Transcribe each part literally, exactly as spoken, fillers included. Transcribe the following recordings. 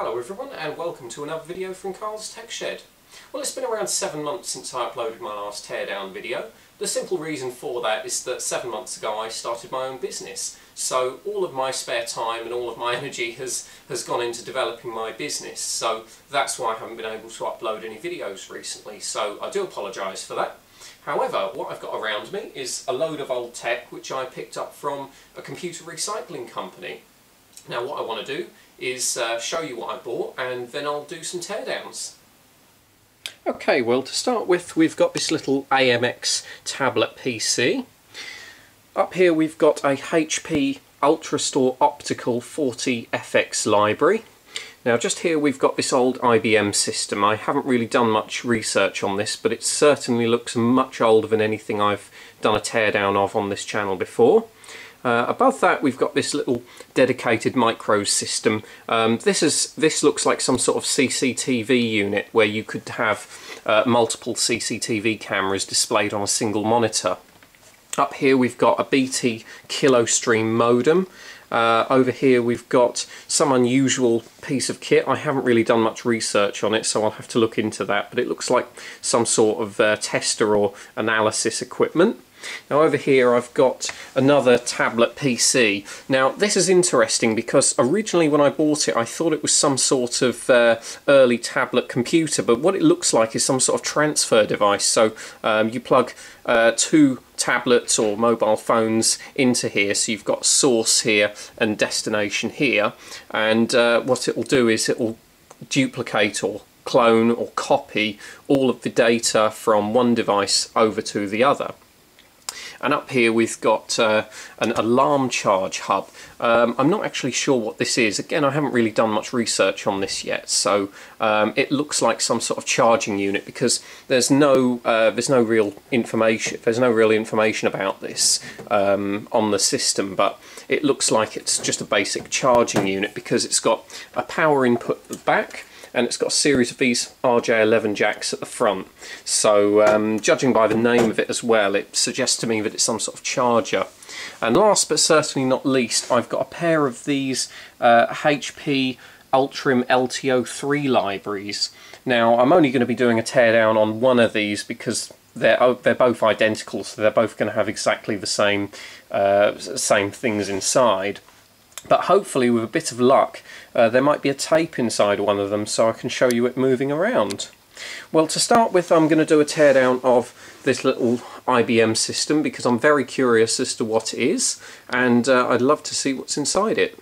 Hello everyone and welcome to another video from Carl's Tech Shed. Well, it's been around seven months since I uploaded my last teardown video. The simple reason for that is that seven months ago I started my own business, so all of my spare time and all of my energy has, has gone into developing my business, so that's why I haven't been able to upload any videos recently, so I do apologise for that. However, what I've got around me is a load of old tech which I picked up from a computer recycling company. Now what I want to do is uh, show you what I bought and then I'll do some teardowns. Okay, well to start with we've got this little A M X tablet P C. Up here we've got a H P UltraStore Optical forty F X library. Now just here we've got this old I B M system. I haven't really done much research on this, but it certainly looks much older than anything I've done a teardown of on this channel before. Uh, above that we've got this little dedicated micro system. Um, this, is, this looks like some sort of C C T V unit where you could have uh, multiple C C T V cameras displayed on a single monitor. Up here we've got a B T Kilostream modem. Uh, over here we've got some unusual piece of kit. I haven't really done much research on it, so I'll have to look into that, but it looks like some sort of uh, tester or analysis equipment. Now over here I've got another tablet P C. Now this is interesting because originally when I bought it I thought it was some sort of uh, early tablet computer, but what it looks like is some sort of transfer device, so um, you plug uh, two tablets or mobile phones into here, so you've got source here and destination here, and uh, what it will do is it will duplicate or clone or copy all of the data from one device over to the other. And up here we've got uh, an alarm charge hub. Um, I'm not actually sure what this is. Again, I haven't really done much research on this yet, so um, it looks like some sort of charging unit because there's no uh, there's no real information there's no real information about this um, on the system, but it looks like it's just a basic charging unit because it's got a power input at the back. And it's got a series of these R J eleven jacks at the front. So um, judging by the name of it as well, it suggests to me that it's some sort of charger. And last but certainly not least, I've got a pair of these uh, H P Ultrium L T O three libraries. Now I'm only going to be doing a teardown on one of these because they're, they're both identical, so they're both going to have exactly the same, uh, same things inside. But hopefully with a bit of luck uh, there might be a tape inside one of them so I can show you it moving around. Well, to start with I'm going to do a teardown of this little I B M system because I'm very curious as to what it is, and uh, I'd love to see what's inside it.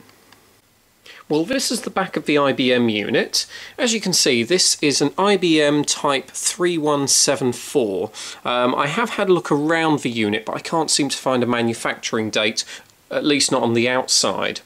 Well, this is the back of the I B M unit. As you can see, this is an I B M type three one seven four. Um, I have had a look around the unit, but I can't seem to find a manufacturing date, at least not on the outside.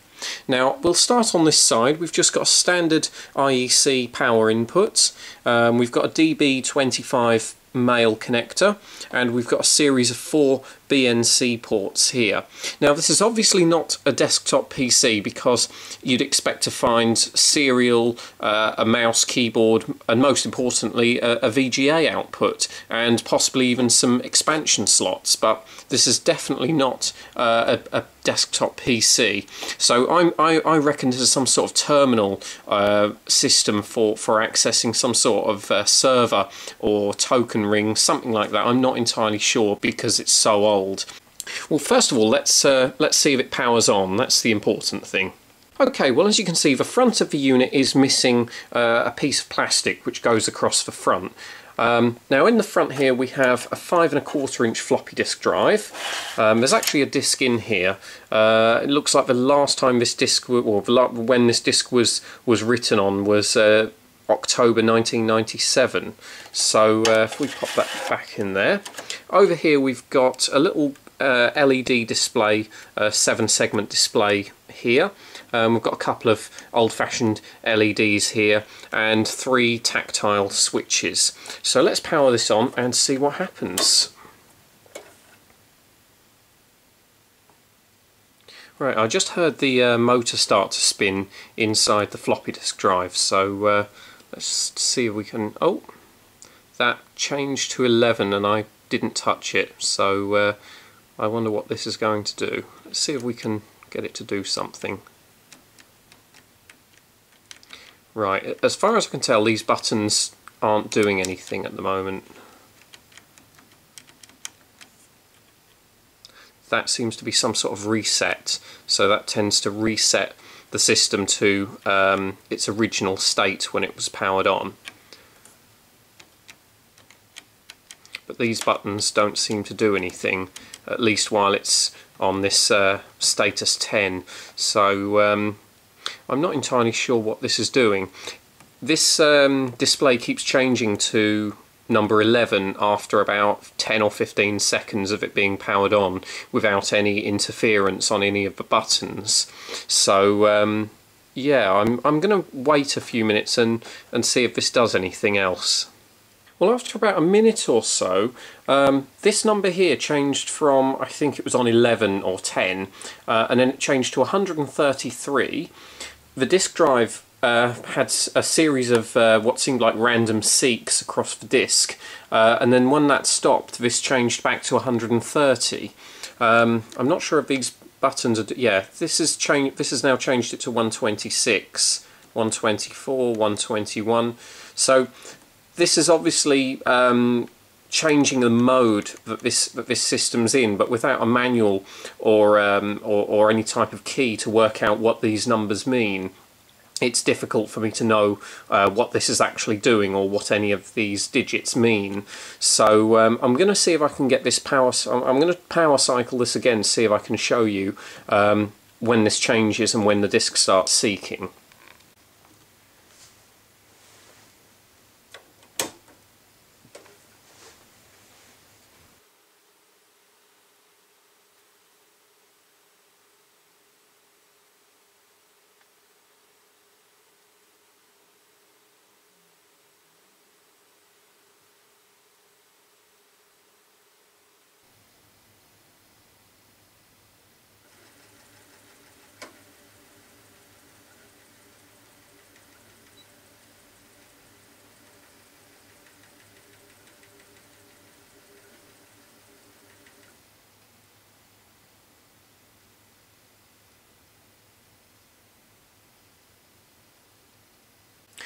Now we'll start on this side. We've just got a standard I E C power input, um, we've got a D B twenty-five male connector, and we've got a series of four B N C ports here. Now this is obviously not a desktop P C because you'd expect to find serial, uh, a mouse, keyboard, and most importantly a, a V G A output, and possibly even some expansion slots, but this is definitely not uh, a, a desktop P C. So I'm, I, I reckon this is some sort of terminal uh, system for, for accessing some sort of uh, server or token ring, something like that. I'm not entirely sure because it's so old. Well, first of all, let's uh, let's see if it powers on. That's the important thing. Okay, well as you can see, the front of the unit is missing uh, a piece of plastic which goes across the front. Um, now in the front here we have a five and a quarter inch floppy disk drive. Um, there's actually a disk in here. Uh, it looks like the last time this disk, or when this disk was was written on, was uh, October nineteen ninety-seven. So uh, if we pop that back in there. Over here we've got a little uh, L E D display, uh, seven segment display here. Um, we've got a couple of old-fashioned L E Ds here and three tactile switches. So let's power this on and see what happens. Right, I just heard the uh, motor start to spin inside the floppy disk drive, so uh, let's see if we can... Oh, that changed to eleven and I didn't touch it, so uh, I wonder what this is going to do. Let's see if we can get it to do something. Right, as far as I can tell, these buttons aren't doing anything at the moment. That seems to be some sort of reset, so that tends to reset the system to um, its original state when it was powered on. But these buttons don't seem to do anything, at least while it's on this uh, status ten. So um, I'm not entirely sure what this is doing. This um, display keeps changing to number eleven after about ten or fifteen seconds of it being powered on without any interference on any of the buttons. So um, yeah, I'm, I'm going to wait a few minutes and, and see if this does anything else. Well, after about a minute or so, um, this number here changed from, I think it was on eleven or ten, uh, and then it changed to one hundred thirty-three. The disk drive uh, had a series of uh, what seemed like random seeks across the disk, uh, and then when that stopped, this changed back to one hundred thirty. Um, I'm not sure if these buttons are... yeah, this is change. This has now changed it to one twenty-six, one twenty-four, one twenty-one. So this is obviously um, changing the mode that this that this system's in, but without a manual or, um, or or any type of key to work out what these numbers mean. It's difficult for me to know uh, what this is actually doing or what any of these digits mean. So um, I'm going to see if I can get this power. I'm going to power cycle this again, see if I can show you um, when this changes and when the disk starts seeking.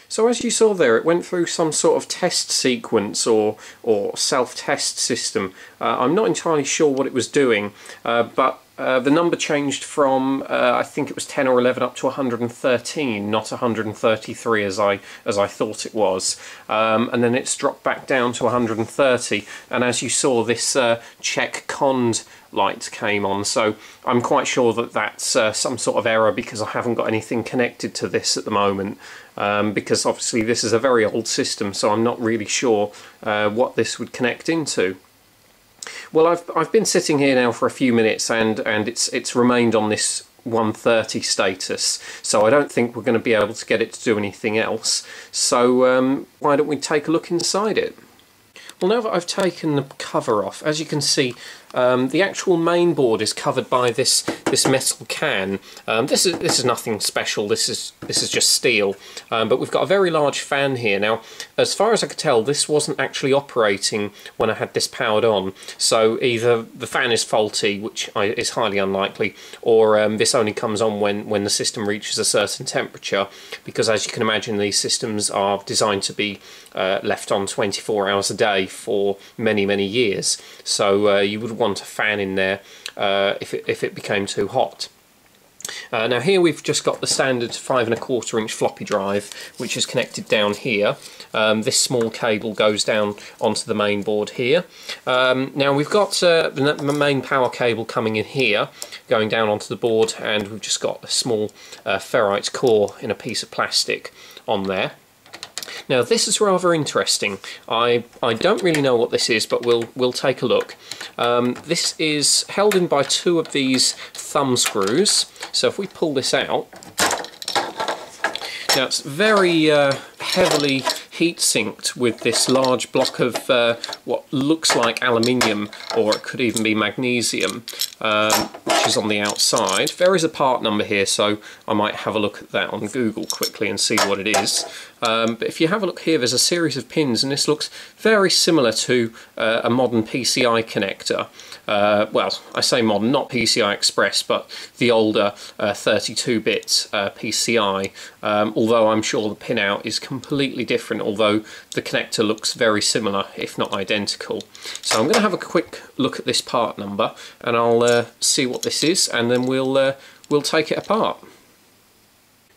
So as you saw there, it went through some sort of test sequence or or self-test system. Uh, I'm not entirely sure what it was doing, uh, but uh, the number changed from uh, I think it was ten or eleven up to one hundred thirteen, not one hundred thirty-three as I as I thought it was, um, and then it's dropped back down to one hundred thirty. And as you saw, this uh, check cond light came on. So I'm quite sure that that's uh, some sort of error because I haven't got anything connected to this at the moment. Um, because obviously this is a very old system, so I'm not really sure uh, what this would connect into. Well, I've I've been sitting here now for a few minutes, and and it's it's remained on this one thirty status. So I don't think we're going to be able to get it to do anything else. So um, why don't we take a look inside it? Well, now that I've taken the cover off, as you can see, um, the actual main board is covered by this this metal can. Um, this is this is nothing special. This is this is just steel. Um, but we've got a very large fan here. Now, as far as I could tell, this wasn't actually operating when I had this powered on. So either the fan is faulty, which I, is highly unlikely, or um, this only comes on when when the system reaches a certain temperature. Because as you can imagine, these systems are designed to be uh, left on twenty-four hours a day for many many years, so uh, you would want a fan in there uh, if, it, if it became too hot. Uh, now here we've just got the standard five and a quarter inch floppy drive, which is connected down here. Um, this small cable goes down onto the main board here. Um, now we've got uh, the main power cable coming in here, going down onto the board, and we've just got a small uh, ferrite core in a piece of plastic on there. Now this is rather interesting. I I don't really know what this is, but we'll we'll take a look. Um, this is held in by two of these thumb screws. So if we pull this out, now it's very uh, heavily heat sinked with this large block of uh, what looks like aluminium, or it could even be magnesium, um, which is on the outside. There is a part number here, so I might have a look at that on Google quickly and see what it is. Um, but if you have a look here, there's a series of pins, and this looks very similar to uh, a modern P C I connector. Uh, well, I say modern, not P C I Express, but the older thirty-two bit uh, uh, P C I, um, although I'm sure the pinout is completely different, although the connector looks very similar, if not identical. So I'm going to have a quick look at this part number, and I'll uh, see what this is, and then we'll, uh, we'll take it apart.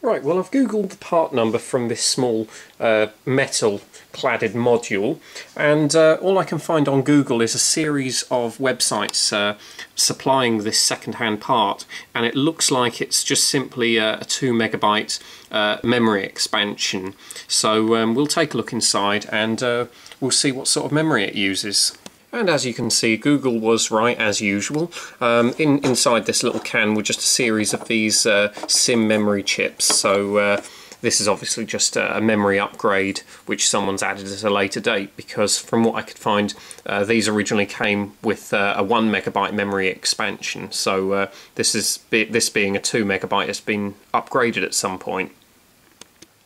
Right, well, I've googled the part number from this small uh, metal cladded module, and uh, all I can find on Google is a series of websites uh, supplying this second-hand part, and it looks like it's just simply a, a two megabyte uh, memory expansion. So um, we'll take a look inside, and uh, we'll see what sort of memory it uses. And as you can see, Google was right as usual. Um, in, inside this little can were just a series of these uh, SIM memory chips. So uh, this is obviously just a memory upgrade which someone's added at a later date, because from what I could find, uh, these originally came with uh, a one megabyte memory expansion. So uh, this is this being a two megabyte has been upgraded at some point.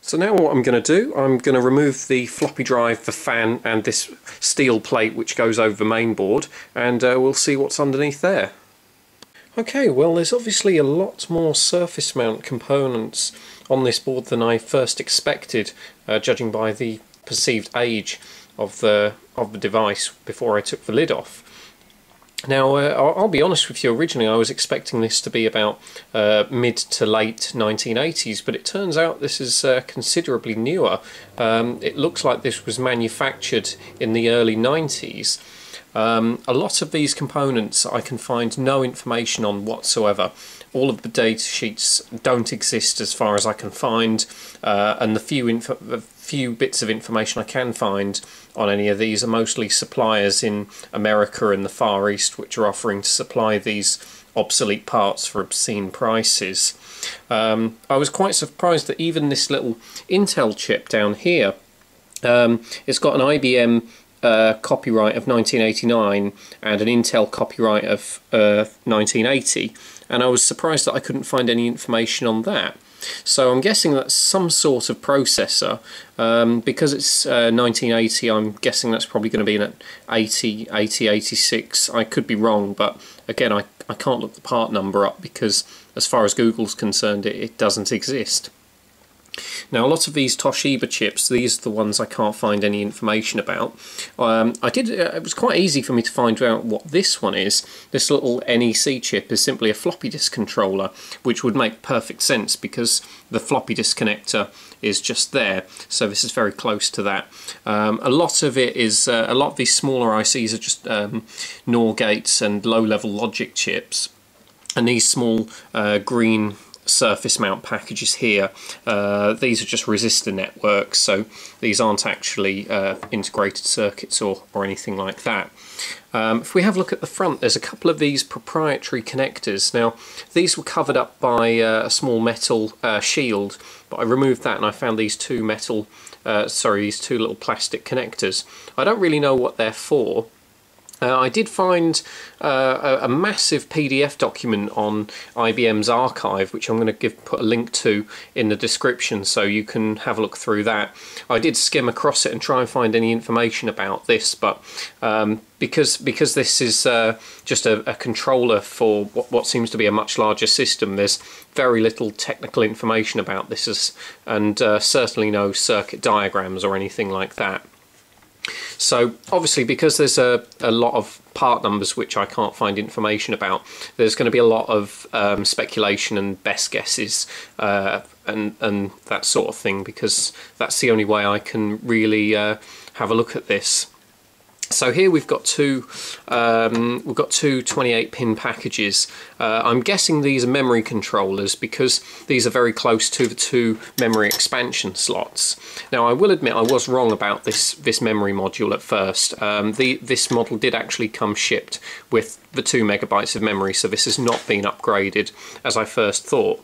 So now what I'm going to do, I'm going to remove the floppy drive, the fan, and this steel plate which goes over the main board, and uh, we'll see what's underneath there. Okay, well, there's obviously a lot more surface mount components on this board than I first expected, uh, judging by the perceived age of the, of the device before I took the lid off. Now, uh, I'll be honest with you, originally I was expecting this to be about uh, mid to late nineteen eighties, but it turns out this is uh, considerably newer. Um, it looks like this was manufactured in the early nineties. Um, a lot of these components I can find no information on whatsoever. All of the data sheets don't exist as far as I can find, uh, and the few, info the few bits of information I can find on any of these are mostly suppliers in America and the Far East, which are offering to supply these obsolete parts for obscene prices. Um, I was quite surprised that even this little Intel chip down here, um, it's got an I B M Uh, copyright of nineteen eighty-nine and an Intel copyright of uh, nineteen eighty, and I was surprised that I couldn't find any information on that. So I'm guessing that's some sort of processor. Um, because it's uh, nineteen eighty, I'm guessing that's probably going to be an eighty, eighty, eighty-six. I could be wrong, but again, I, I can't look the part number up because as far as Google's concerned, it, it doesn't exist. Now, a lot of these Toshiba chips, these are the ones I can't find any information about. Um, I did. Uh, it was quite easy for me to find out what this one is. This little N E C chip is simply a floppy disk controller, which would make perfect sense because the floppy disk connector is just there. So this is very close to that. Um, a lot of it is. Uh, a lot of these smaller I Cs are just um, NOR gates and low-level logic chips, and these small uh, green surface mount packages here, uh, these are just resistor networks, so these aren't actually uh, integrated circuits or, or anything like that. Um, if we have a look at the front, there's a couple of these proprietary connectors. Now, these were covered up by uh, a small metal uh, shield, but I removed that and I found these two metal, uh, sorry, these two little plastic connectors. I don't really know what they're for. Uh, I did find uh, a, a massive P D F document on I B M's archive, which I'm going to give, put a link to in the description so you can have a look through that. I did skim across it and try and find any information about this, but um, because, because this is uh, just a, a controller for what, what seems to be a much larger system, there's very little technical information about this, and uh, certainly no circuit diagrams or anything like that. So obviously, because there's a, a lot of part numbers which I can't find information about, there's going to be a lot of um, speculation and best guesses uh, and, and that sort of thing, because that's the only way I can really uh, have a look at this. So here we've got two um, we've got two twenty-eight pin packages. Uh, I'm guessing these are memory controllers because these are very close to the two memory expansion slots. Now, I will admit I was wrong about this this memory module at first. Um, the this model did actually come shipped with the two megabytes of memory, so this has not been upgraded as I first thought.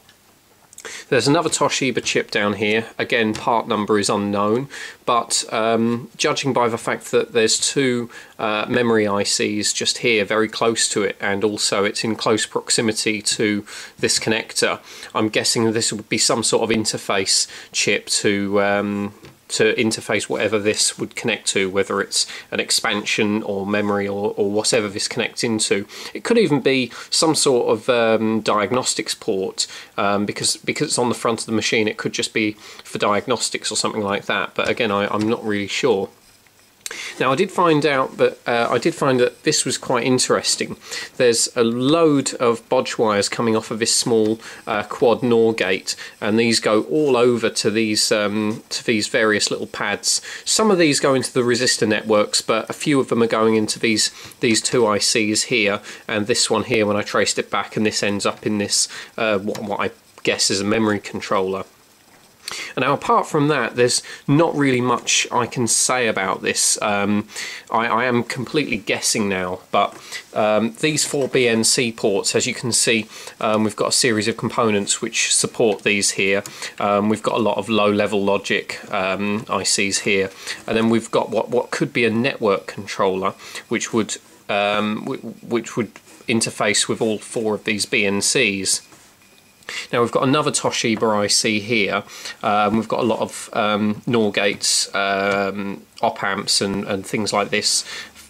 There's another Toshiba chip down here. Again, part number is unknown, but um, judging by the fact that there's two uh, memory I Cs just here very close to it, and also it's in close proximity to this connector, I'm guessing this would be some sort of interface chip to um, to interface whatever this would connect to, whether it's an expansion or memory or, or whatever this connects into. It could even be some sort of um, diagnostics port, um, because because it's on the front of the machine, it could just be for diagnostics or something like that. But again, I, I'm not really sure. Now, I did find out that uh, I did find that this was quite interesting. There's a load of bodge wires coming off of this small uh, quad NOR gate, and these go all over to these um, to these various little pads. Some of these go into the resistor networks, but a few of them are going into these these two I Cs here, and this one here. When I traced it back, and this ends up in this uh, what, what I guess is a memory controller. And now, apart from that, there's not really much I can say about this. Um, I, I am completely guessing now, but um, these four B N C ports, as you can see, um, we've got a series of components which support these here. Um, we've got a lot of low-level logic um, I Cs here, and then we've got what, what could be a network controller, which would, um, which would interface with all four of these B N Cs. Now we've got another Toshiba I C here. Um, we've got a lot of um, NOR gates, um, op amps, and, and things like this.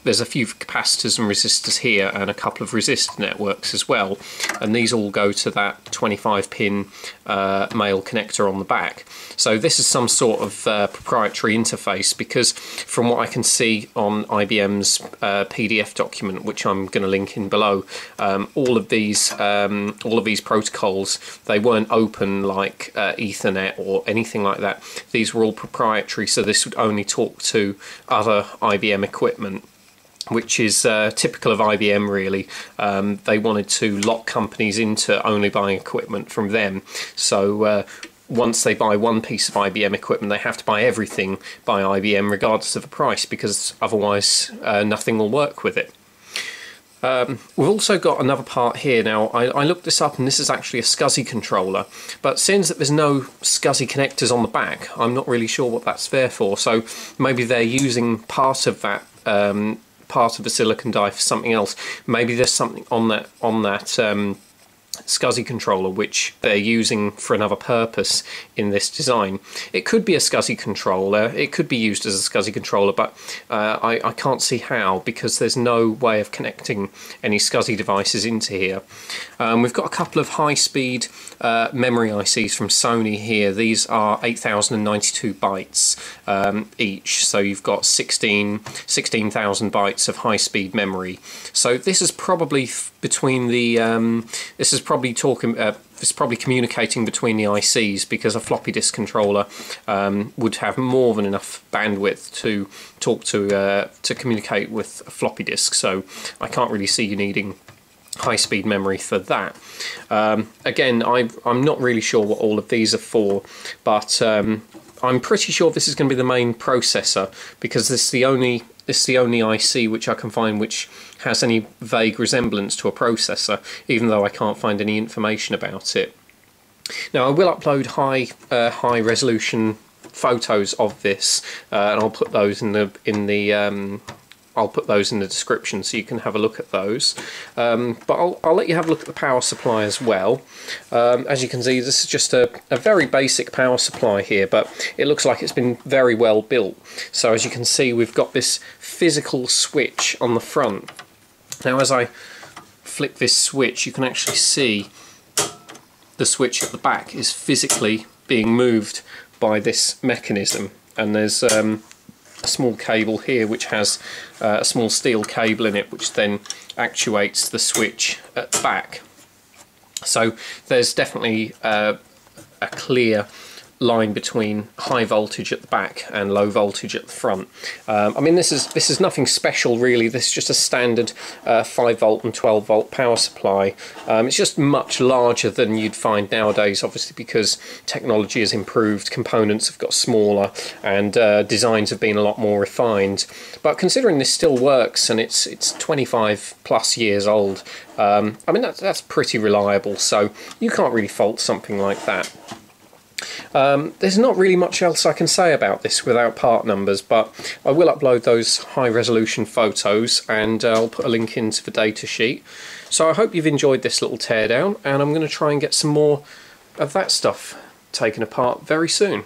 There's a few capacitors and resistors here, and a couple of resistor networks as well. And these all go to that twenty-five pin uh, male connector on the back. So this is some sort of uh, proprietary interface, because from what I can see on I B M's uh, P D F document, which I'm going to link in below, um, all of these um, all of these protocols, they weren't open like uh, Ethernet or anything like that. These were all proprietary, so this would only talk to other I B M equipment, which is uh, typical of I B M really. Um, they wanted to lock companies into only buying equipment from them. So uh, once they buy one piece of I B M equipment, they have to buy everything by I B M regardless of the price, because otherwise uh, nothing will work with it. Um, we've also got another part here. Now I, I looked this up, and this is actually a SCSI controller, but since that there's no SCSI connectors on the back, I'm not really sure what that's there for. So maybe they're using part of that um, part of the silicon die for something else. Maybe there's something on that on that um, SCSI controller which they're using for another purpose in this design. It could be a SCSI controller, it could be used as a SCSI controller, but uh, I, I can't see how, because there's no way of connecting any SCSI devices into here. Um, we've got a couple of high-speed uh, memory I Cs from Sony here. These are eight thousand ninety-two bytes um, each, so you've got sixteen thousand bytes of high-speed memory. So this is probably between the um, this is probably talking uh, it's probably communicating between the I Cs, because a floppy disk controller um, would have more than enough bandwidth to talk to uh, to communicate with a floppy disk, so I can't really see you needing high-speed memory for that. Um, again, I, I'm not really sure what all of these are for, but um, I'm pretty sure this is going to be the main processor, because this is the only This is the only I C which I can find which has any vague resemblance to a processor, even though I can't find any information about it. Now I will upload high uh, high resolution photos of this, uh, and I'll put those in the in the um, I'll put those in the description, so you can have a look at those. Um, but I'll, I'll let you have a look at the power supply as well. Um, as you can see, this is just a, a very basic power supply here, but it looks like it's been very well built. So as you can see, we've got this physical switch on the front. Now as I flick this switch, you can actually see the switch at the back is physically being moved by this mechanism. And there's um, a small cable here which has uh, a small steel cable in it, which then actuates the switch at the back. So there's definitely uh, a clear line between high voltage at the back and low voltage at the front. Um, I mean, this is this is nothing special really. This is just a standard uh, five volt and twelve volt power supply. Um, it's just much larger than you'd find nowadays, obviously because technology has improved, components have got smaller, and uh, designs have been a lot more refined. But considering this still works and it's it's twenty-five plus years old, um, I mean that's that's pretty reliable. So you can't really fault something like that. Um, there's not really much else I can say about this without part numbers, but I will upload those high resolution photos and uh, I'll put a link into the data sheet. So I hope you've enjoyed this little teardown, and I'm going to try and get some more of that stuff taken apart very soon.